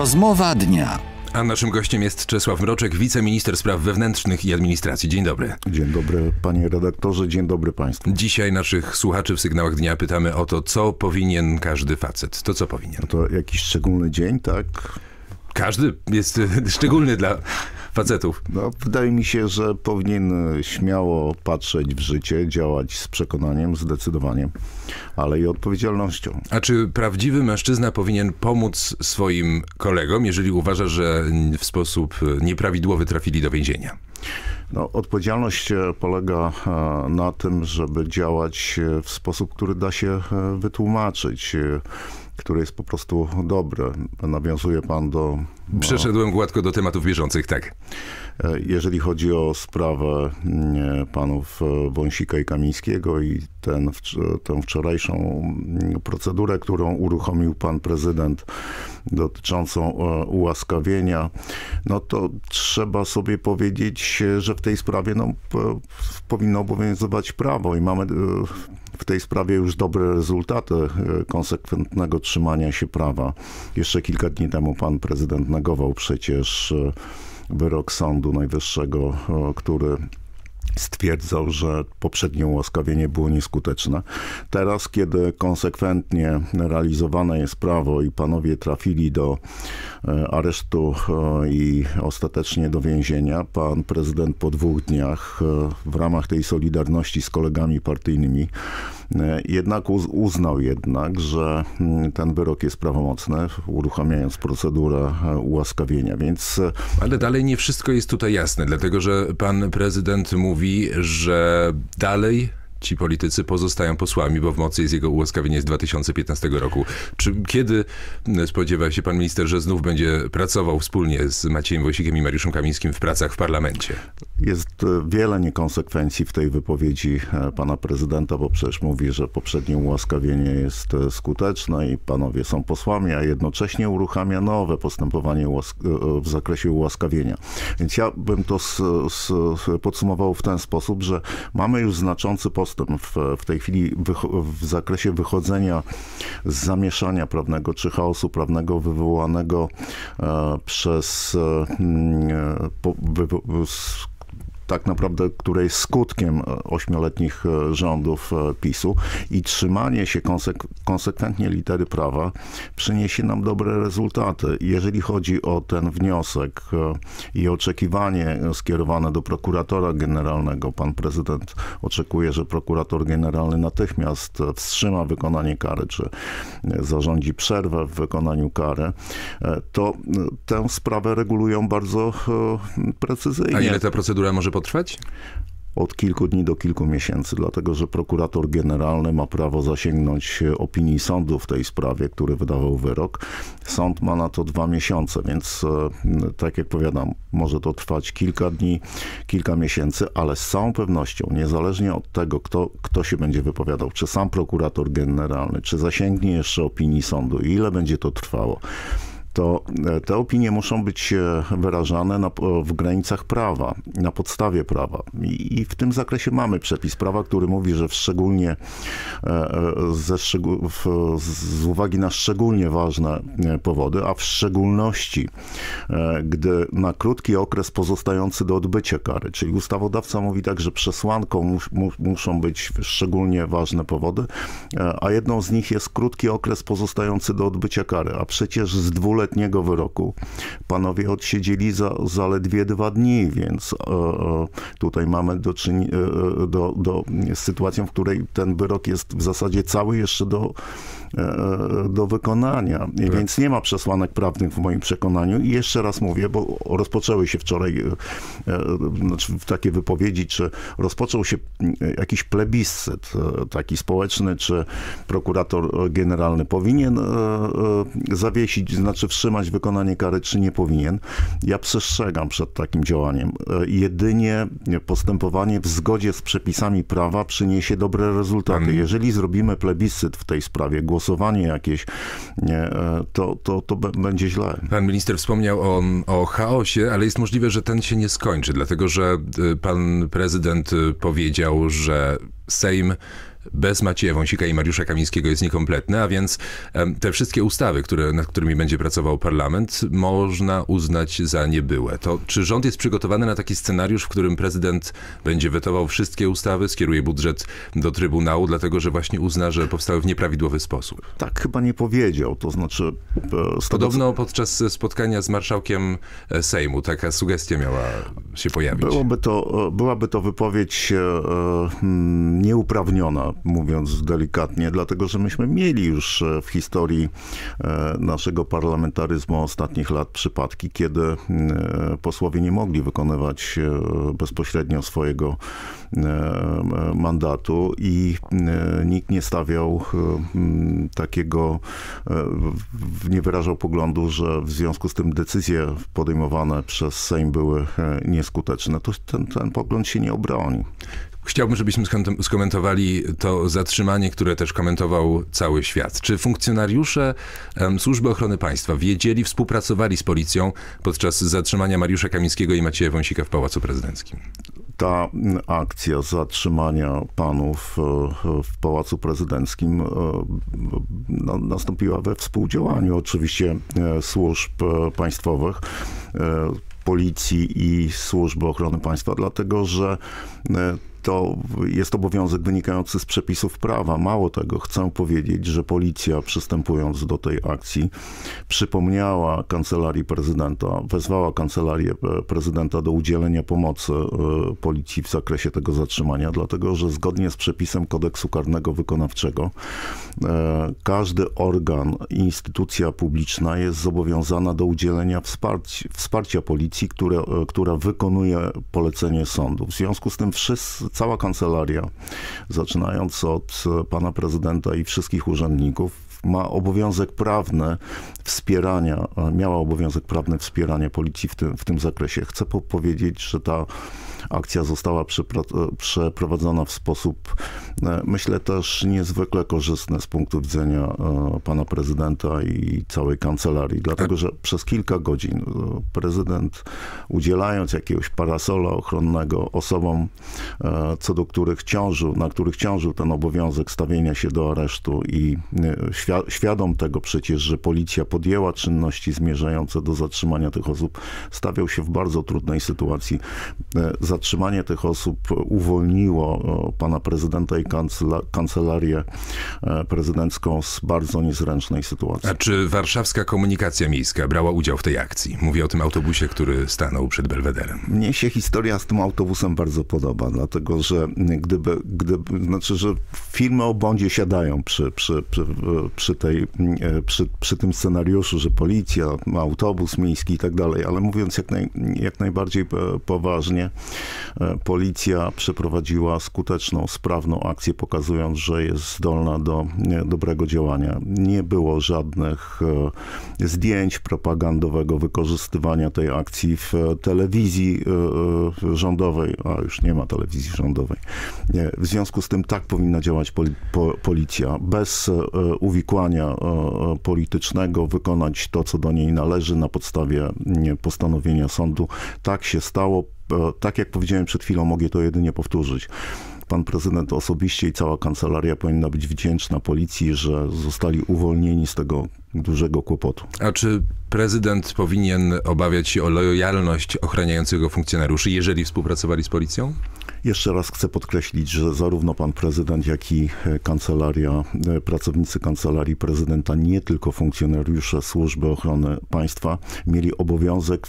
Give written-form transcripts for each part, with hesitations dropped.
Rozmowa dnia. A naszym gościem jest Czesław Mroczek, wiceminister spraw wewnętrznych i administracji. Dzień dobry. Dzień dobry, panie redaktorze, dzień dobry państwu. Dzisiaj naszych słuchaczy w sygnałach dnia pytamy o to, co powinien każdy facet. To co powinien? No to jakiś szczególny dzień, tak? Każdy jest szczególny dla facetów. No, wydaje mi się, że powinien śmiało patrzeć w życie, działać z przekonaniem, zdecydowaniem, ale i odpowiedzialnością. A czy prawdziwy mężczyzna powinien pomóc swoim kolegom, jeżeli uważa, że w sposób nieprawidłowy trafili do więzienia? No, odpowiedzialność polega na tym, żeby działać w sposób, który da się wytłumaczyć, który jest po prostu dobry. Nawiązuje pan do... No, przeszedłem gładko do tematów bieżących, tak. Jeżeli chodzi o sprawę panów Wąsika i Kamińskiego i tę wczorajszą procedurę, którą uruchomił pan prezydent dotyczącą ułaskawienia, no to trzeba sobie powiedzieć, że w tej sprawie no, powinno obowiązywać prawo i mamy w tej sprawie już dobre rezultaty konsekwentnego trzymania się prawa. Jeszcze kilka dni temu pan prezydent negował przecież wyrok Sądu Najwyższego, który stwierdzał, że poprzednie ułaskawienie było nieskuteczne. Teraz, kiedy konsekwentnie realizowane jest prawo i panowie trafili do aresztu i ostatecznie do więzienia, pan prezydent po 2 dniach w ramach tej solidarności z kolegami partyjnymi jednak uznał, że ten wyrok jest prawomocny, uruchamiając procedurę ułaskawienia, więc... Ale dalej nie wszystko jest tutaj jasne, dlatego że pan prezydent mówi, że dalej ci politycy pozostają posłami, bo w mocy jest jego ułaskawienie z 2015 roku. Czy kiedy spodziewa się pan minister, że znów będzie pracował wspólnie z Maciejem Wąsikiem i Mariuszem Kamińskim w pracach w parlamencie? Jest wiele niekonsekwencji w tej wypowiedzi pana prezydenta, bo przecież mówi, że poprzednie ułaskawienie jest skuteczne i panowie są posłami, a jednocześnie uruchamia nowe postępowanie w zakresie ułaskawienia. Więc ja bym to podsumował w ten sposób, że mamy już znaczący postęp w tej chwili w zakresie wychodzenia z zamieszania prawnego czy chaosu prawnego wywołanego przez tak naprawdę, które jest skutkiem 8-letnich rządów PiS-u i trzymanie się konsekwentnie litery prawa przyniesie nam dobre rezultaty. Jeżeli chodzi o ten wniosek i oczekiwanie skierowane do prokuratora generalnego, pan prezydent oczekuje, że prokurator generalny natychmiast wstrzyma wykonanie kary, czy zarządzi przerwę w wykonaniu kary, to tę sprawę regulują bardzo precyzyjnie. A ile ta procedura może trwać? Od kilku dni do kilku miesięcy, dlatego że prokurator generalny ma prawo zasięgnąć opinii sądu w tej sprawie, który wydawał wyrok. Sąd ma na to 2 miesiące, więc tak jak powiadam, może to trwać kilka dni, kilka miesięcy, ale z całą pewnością, niezależnie od tego, kto się będzie wypowiadał, czy sam prokurator generalny, czy zasięgnie jeszcze opinii sądu i ile będzie to trwało, to te opinie muszą być wyrażane w granicach prawa, na podstawie prawa. I w tym zakresie mamy przepis prawa, który mówi, że z uwagi na szczególnie ważne powody, a w szczególności, gdy na krótki okres pozostający do odbycia kary, czyli ustawodawca mówi tak, że przesłanką muszą być szczególnie ważne powody, a jedną z nich jest krótki okres pozostający do odbycia kary, a przecież z 2-letniego wyroku panowie odsiedzieli zaledwie 2 dni, więc tutaj mamy do czynienia z sytuacją, w której ten wyrok jest w zasadzie cały jeszcze do wykonania. I więc nie ma przesłanek prawnych w moim przekonaniu. I jeszcze raz mówię, bo rozpoczęły się wczoraj takie wypowiedzi, czy rozpoczął się jakiś plebiscyt taki społeczny, czy prokurator generalny powinien zawiesić, znaczy wstrzymać wykonanie kary, czy nie powinien. Ja przestrzegam przed takim działaniem. Jedynie postępowanie w zgodzie z przepisami prawa przyniesie dobre rezultaty. Jeżeli zrobimy plebiscyt w tej sprawie, głosowanie jakieś, to będzie źle. Pan minister wspomniał o chaosie, ale jest możliwe, że ten się nie skończy, dlatego że pan prezydent powiedział, że Sejm bez Macieja Wąsika i Mariusza Kamińskiego jest niekompletny, a więc te wszystkie ustawy, nad którymi będzie pracował parlament, można uznać za niebyłe. To czy rząd jest przygotowany na taki scenariusz, w którym prezydent będzie wetował wszystkie ustawy, skieruje budżet do Trybunału, dlatego że właśnie uzna, że powstały w nieprawidłowy sposób? Tak chyba nie powiedział, to znaczy... Podobno podczas spotkania z marszałkiem Sejmu taka sugestia miała się pojawić. Byłaby to wypowiedź nieuprawniona, mówiąc delikatnie, dlatego że myśmy mieli już w historii naszego parlamentaryzmu ostatnich lat przypadki, kiedy posłowie nie mogli wykonywać bezpośrednio swojego mandatu i nikt nie stawiał takiego, nie wyrażał poglądu, że w związku z tym decyzje podejmowane przez Sejm były nieskuteczne. To ten pogląd się nie obroni. Chciałbym, żebyśmy skomentowali to zatrzymanie, które też komentował cały świat. Czy funkcjonariusze Służby Ochrony Państwa wiedzieli, współpracowali z policją podczas zatrzymania Mariusza Kamińskiego i Macieja Wąsika w Pałacu Prezydenckim? Ta akcja zatrzymania panów w Pałacu Prezydenckim nastąpiła we współdziałaniu oczywiście służb państwowych, policji i Służby Ochrony Państwa, dlatego że to jest obowiązek wynikający z przepisów prawa. Mało tego, chcę powiedzieć, że policja, przystępując do tej akcji, przypomniała Kancelarii Prezydenta, wezwała Kancelarię Prezydenta do udzielenia pomocy policji w zakresie tego zatrzymania, dlatego że zgodnie z przepisem Kodeksu Karnego Wykonawczego każdy organ, instytucja publiczna jest zobowiązana do udzielenia wsparcia policji, która wykonuje polecenie sądu. W związku z tym cała kancelaria, zaczynając od pana prezydenta i wszystkich urzędników, miała obowiązek prawny wspierania policji w tym zakresie. Chcę powiedzieć, że ta akcja została przeprowadzona w sposób, myślę, też niezwykle korzystny z punktu widzenia pana prezydenta i całej kancelarii, dlatego że przez kilka godzin prezydent, udzielając jakiegoś parasola ochronnego osobom, na których ciążył ten obowiązek stawienia się do aresztu i świadom tego przecież, że policja podjęła czynności zmierzające do zatrzymania tych osób, stawiał się w bardzo trudnej sytuacji. Zatrzymanie tych osób uwolniło pana prezydenta i kancelarię prezydencką z bardzo niezręcznej sytuacji. A czy warszawska komunikacja miejska brała udział w tej akcji? Mówię o tym autobusie, który stanął przed Belwederem. Mnie się historia z tym autobusem bardzo podoba, dlatego że znaczy, że filmy o Bondzie siadają przy tym scenariuszu, że policja, autobus miejski i tak dalej, ale mówiąc jak najbardziej poważnie, policja przeprowadziła skuteczną, sprawną akcję, pokazując, że jest zdolna do dobrego działania. Nie było żadnych zdjęć propagandowego wykorzystywania tej akcji w telewizji rządowej, a już nie ma telewizji rządowej. W związku z tym tak powinna działać policja. Bez uwikłania politycznego wykonać to, co do niej należy na podstawie postanowienia sądu. Tak się stało. Tak jak powiedziałem przed chwilą, mogę to jedynie powtórzyć. Pan prezydent osobiście i cała kancelaria powinna być wdzięczna policji, że zostali uwolnieni z tego dużego kłopotu. A czy prezydent powinien obawiać się o lojalność ochraniającego funkcjonariuszy, jeżeli współpracowali z policją? Jeszcze raz chcę podkreślić, że zarówno pan prezydent, jak i kancelaria, pracownicy Kancelarii Prezydenta, nie tylko funkcjonariusze Służby Ochrony Państwa, mieli obowiązek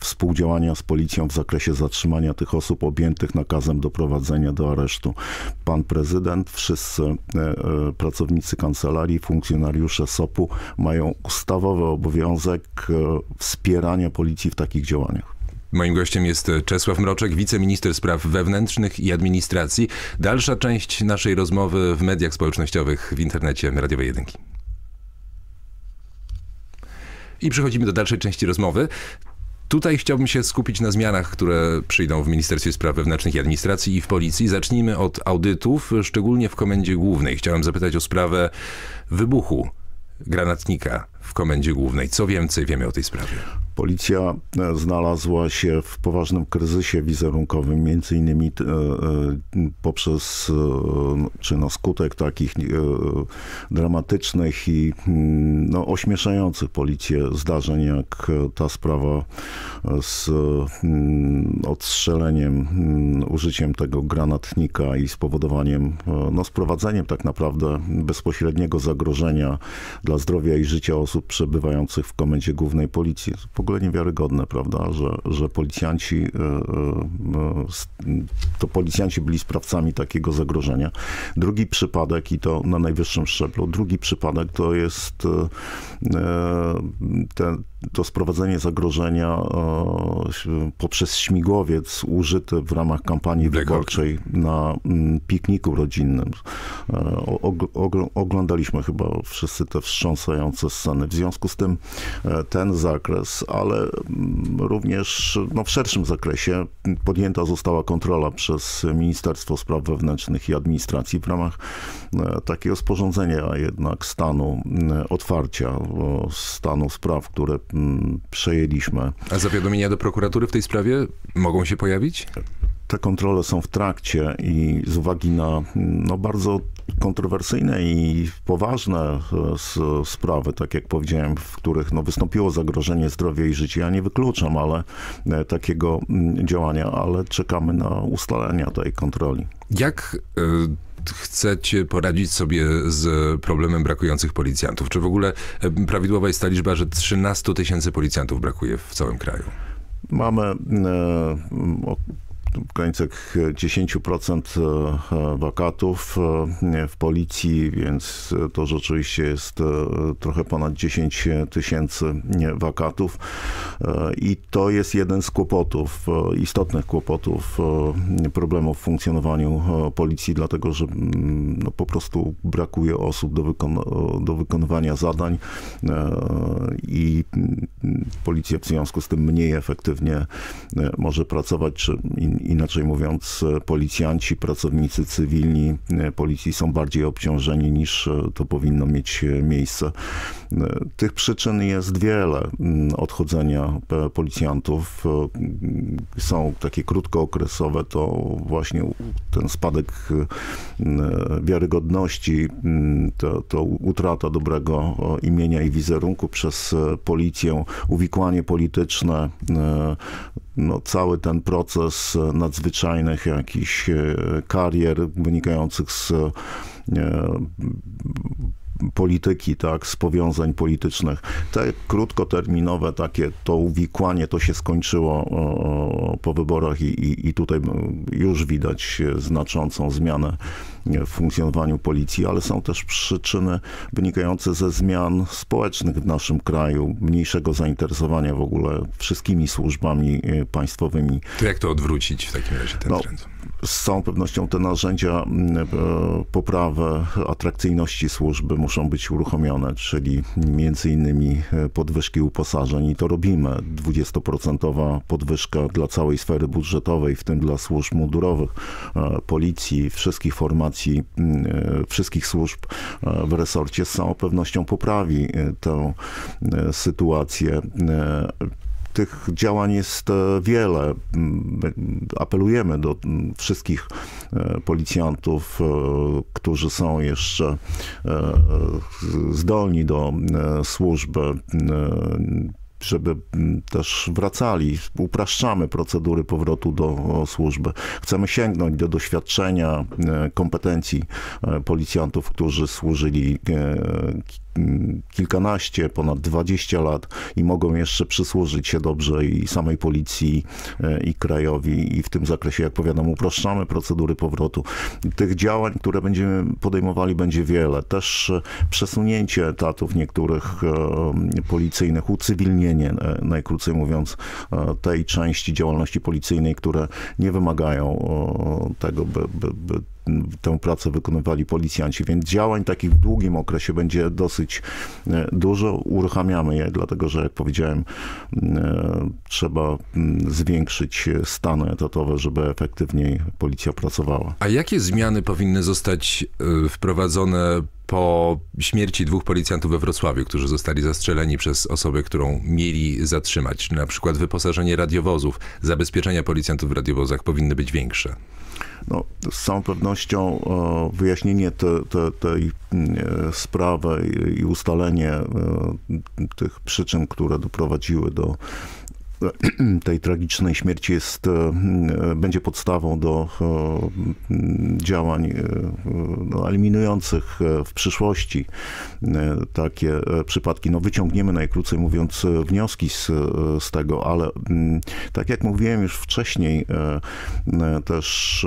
współdziałania z policją w zakresie zatrzymania tych osób objętych nakazem doprowadzenia do aresztu. Pan prezydent, wszyscy pracownicy kancelarii, funkcjonariusze SOP-u mają ustawowy obowiązek wspierania policji w takich działaniach. Moim gościem jest Czesław Mroczek, wiceminister spraw wewnętrznych i administracji. Dalsza część naszej rozmowy w mediach społecznościowych, w internecie Radiowej Jedynki. I przechodzimy do dalszej części rozmowy. Tutaj chciałbym się skupić na zmianach, które przyjdą w Ministerstwie Spraw Wewnętrznych i Administracji i w Policji. Zacznijmy od audytów, szczególnie w Komendzie Głównej. Chciałem zapytać o sprawę wybuchu granatnika w Komendzie Głównej. Co więcej wiemy o tej sprawie? Policja znalazła się w poważnym kryzysie wizerunkowym, między innymi poprzez, czy na skutek takich dramatycznych i no, ośmieszających policję zdarzeń, jak ta sprawa z odstrzeleniem, użyciem tego granatnika i spowodowaniem, no, sprowadzeniem tak naprawdę bezpośredniego zagrożenia dla zdrowia i życia osób przebywających w Komendzie Głównej Policji. W ogóle niewiarygodne, prawda, że policjanci, to policjanci byli sprawcami takiego zagrożenia. Drugi przypadek, i to na najwyższym szczeblu, drugi przypadek to jest to sprowadzenie zagrożenia poprzez śmigłowiec użyty w ramach kampanii wyborczej na pikniku rodzinnym. Oglądaliśmy chyba wszyscy te wstrząsające sceny. W związku z tym ten zakres, ale również no, w szerszym zakresie podjęta została kontrola przez Ministerstwo Spraw Wewnętrznych i Administracji w ramach takiego sporządzenia jednak stanu otwarcia, stanu spraw, które przejęliśmy. A zawiadomienia do prokuratury w tej sprawie mogą się pojawić? Te kontrole są w trakcie i z uwagi na no, bardzo kontrowersyjne i poważne sprawy, tak jak powiedziałem, w których no, wystąpiło zagrożenie zdrowia i życia. Ja nie wykluczam takiego działania, ale czekamy na ustalenia tej kontroli. Jak chcecie poradzić sobie z problemem brakujących policjantów? Czy w ogóle prawidłowa jest ta liczba, że 13 tysięcy policjantów brakuje w całym kraju? Mamy w granicach 10% wakatów w policji, więc to rzeczywiście jest trochę ponad 10 tysięcy wakatów. I to jest jeden z kłopotów, istotnych kłopotów, problemów w funkcjonowaniu policji, dlatego że no, po prostu brakuje osób do wykonywania zadań i policja w związku z tym mniej efektywnie może pracować, czy inaczej mówiąc, policjanci, pracownicy cywilni policji są bardziej obciążeni niż to powinno mieć miejsce. Tych przyczyn jest wiele odchodzenia policjantów. Są takie krótkookresowe, to właśnie ten spadek wiarygodności, to utrata dobrego imienia i wizerunku przez policję, uwikłanie polityczne, no, cały ten proces nadzwyczajnych jakichś karier wynikających z polityki, tak, z powiązań politycznych. Te krótkoterminowe takie to uwikłanie, to się skończyło po wyborach i tutaj już widać znaczącą zmianę w funkcjonowaniu policji, ale są też przyczyny wynikające ze zmian społecznych w naszym kraju, mniejszego zainteresowania w ogóle wszystkimi służbami państwowymi. To jak to odwrócić w takim razie ten trend? Z całą pewnością te narzędzia poprawy atrakcyjności służby muszą być uruchomione, czyli między innymi podwyżki uposażeń i to robimy. 20% podwyżka dla całej sfery budżetowej, w tym dla służb mundurowych, policji, wszystkich formacji, wszystkich służb w resorcie z całą pewnością poprawi tę sytuację. Tych działań jest wiele. Apelujemy do wszystkich policjantów, którzy są jeszcze zdolni do służby, żeby też wracali. Upraszczamy procedury powrotu do służby. Chcemy sięgnąć do doświadczenia, kompetencji policjantów, którzy służyli kilkanaście, ponad 20 lat i mogą jeszcze przysłużyć się dobrze i samej policji, i krajowi, i w tym zakresie, jak powiadam, upraszczamy procedury powrotu. Tych działań, które będziemy podejmowali, będzie wiele. Też przesunięcie etatów niektórych policyjnych, ucywilnienie, najkrócej mówiąc, tej części działalności policyjnej, które nie wymagają tego, by tę pracę wykonywali policjanci, więc działań takich w długim okresie będzie dosyć dużo. Uruchamiamy je, dlatego że, jak powiedziałem, trzeba zwiększyć stany etatowe, żeby efektywniej policja pracowała. A jakie zmiany powinny zostać wprowadzone po śmierci dwóch policjantów we Wrocławiu, którzy zostali zastrzeleni przez osobę, którą mieli zatrzymać. Na przykład wyposażenie radiowozów, zabezpieczenia policjantów w radiowozach powinny być większe. No, z całą pewnością wyjaśnienie tej sprawy i ustalenie tych przyczyn, które doprowadziły do tej tragicznej śmierci będzie podstawą do działań eliminujących w przyszłości takie przypadki. No, wyciągniemy, najkrócej mówiąc, wnioski z tego, ale tak jak mówiłem już wcześniej, też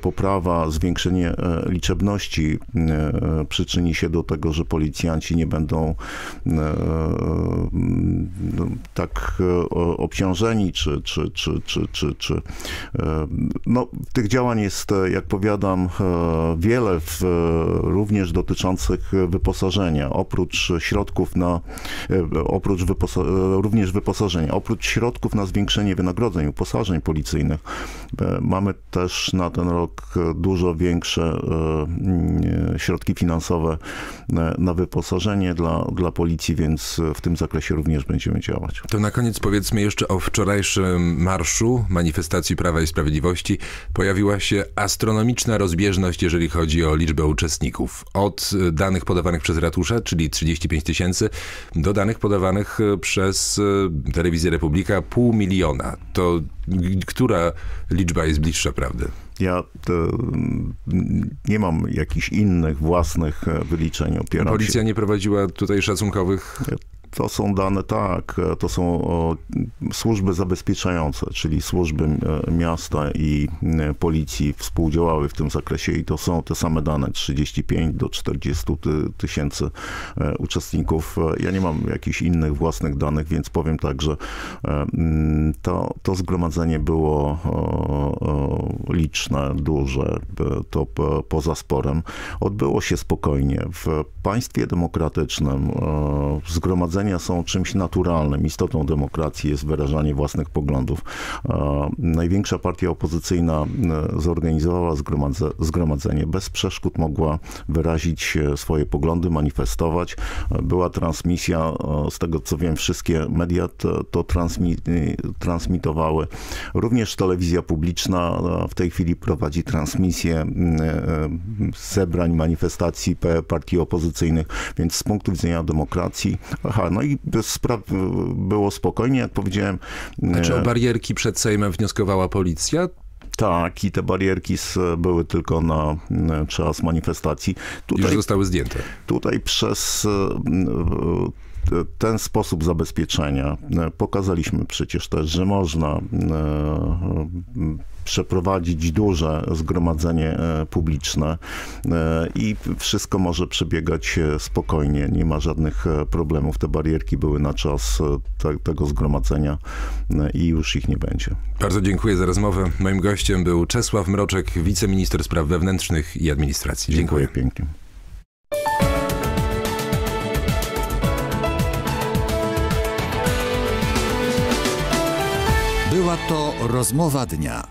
poprawa, zwiększenie liczebności przyczyni się do tego, że policjanci nie będą tak obciążeni, czy no, tych działań jest, jak powiadam, wiele, również dotyczących wyposażenia, oprócz środków na, również wyposażenia, oprócz środków na zwiększenie wynagrodzeń, uposażeń policyjnych, mamy też na ten rok dużo większe środki finansowe na wyposażenie dla policji, więc w tym zakresie również będziemy działać. To na koniec powiedzmy jeszcze o wczorajszym marszu, manifestacji Prawa i Sprawiedliwości. Pojawiła się astronomiczna rozbieżność, jeżeli chodzi o liczbę uczestników. Od danych podawanych przez ratusze, czyli 35 000, do danych podawanych przez Telewizję Republika 0,5 miliona. To która liczba jest bliższa prawdy? Ja nie mam jakichś innych własnych wyliczeń. Policja nie prowadziła tutaj szacunkowych... To są dane, tak, to są służby zabezpieczające, czyli służby miasta i policji współdziałały w tym zakresie i to są te same dane, 35 do 40 tysięcy uczestników. Ja nie mam jakichś innych własnych danych, więc powiem tak, że to zgromadzenie było liczne, duże, to poza sporem. Odbyło się spokojnie. W państwie demokratycznym zgromadzenie są czymś naturalnym. Istotą demokracji jest wyrażanie własnych poglądów. Największa partia opozycyjna zorganizowała zgromadzenie. Bez przeszkód mogła wyrazić swoje poglądy, manifestować. Była transmisja, z tego co wiem, wszystkie media to transmitowały. Również telewizja publiczna w tej chwili prowadzi transmisję zebrań, manifestacji partii opozycyjnych, więc z punktu widzenia demokracji. Aha, no i było spokojnie, jak powiedziałem. Znaczy o barierki przed Sejmem wnioskowała policja? Tak, i te barierki były tylko na czas manifestacji. Tutaj, już zostały zdjęte. Tutaj przez ten sposób zabezpieczenia pokazaliśmy przecież też, że można przeprowadzić duże zgromadzenie publiczne i wszystko może przebiegać spokojnie, nie ma żadnych problemów. Te barierki były na czas tego zgromadzenia i już ich nie będzie. Bardzo dziękuję za rozmowę. Moim gościem był Czesław Mroczek, wiceminister spraw wewnętrznych i administracji. Dziękuję. Dziękuję pięknie. Była to rozmowa dnia.